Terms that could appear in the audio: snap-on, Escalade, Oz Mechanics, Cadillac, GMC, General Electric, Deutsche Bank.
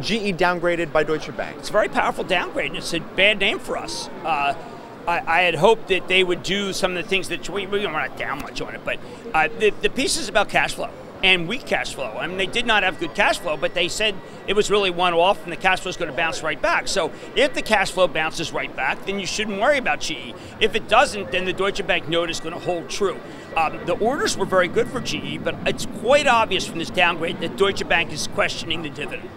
GE downgraded by Deutsche Bank. It's a very powerful downgrade, and it's a bad name for us. I had hoped that they would do some of the things that we're not down much on it, but the piece is about cash flow and weak cash flow. I mean, they did not have good cash flow, but they said it was really one-off and the cash flow is going to bounce right back. So if the cash flow bounces right back, then you shouldn't worry about GE. If it doesn't, then the Deutsche Bank note is going to hold true. The orders were very good for GE, but it's quite obvious from this downgrade that Deutsche Bank is questioning the dividend.